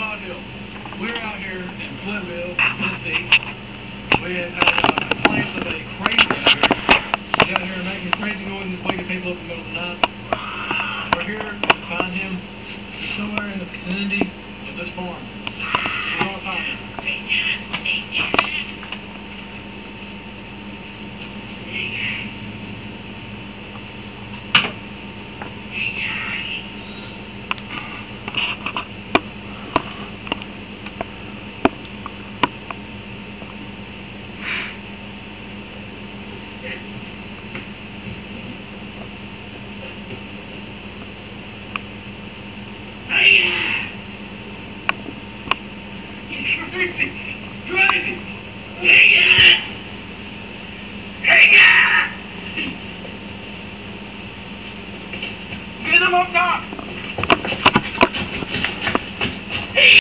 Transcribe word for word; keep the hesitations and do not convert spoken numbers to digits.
Podville. We're out here in Flintmore, Tennessee. We had uh, plants of a crazy out here. He's out here making crazy noises, waking people up in the middle of the night. We're here to find him somewhere in the vicinity of this farm. So we're going to find him. It's crazy.